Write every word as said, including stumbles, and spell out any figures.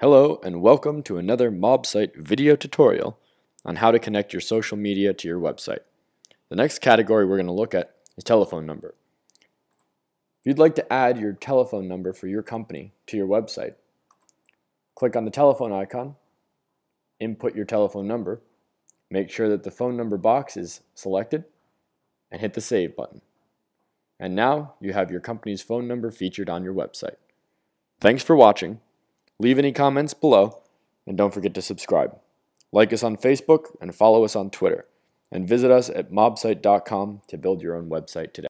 Hello and welcome to another Mobsyte video tutorial on how to connect your social media to your website. The next category we're going to look at is telephone number. If you'd like to add your telephone number for your company to your website, click on the telephone icon, input your telephone number, make sure that the phone number box is selected, and hit the save button. And now you have your company's phone number featured on your website. Thanks for watching. Leave any comments below, and don't forget to subscribe. Like us on Facebook and follow us on Twitter, and visit us at mobsyte dot com to build your own website today.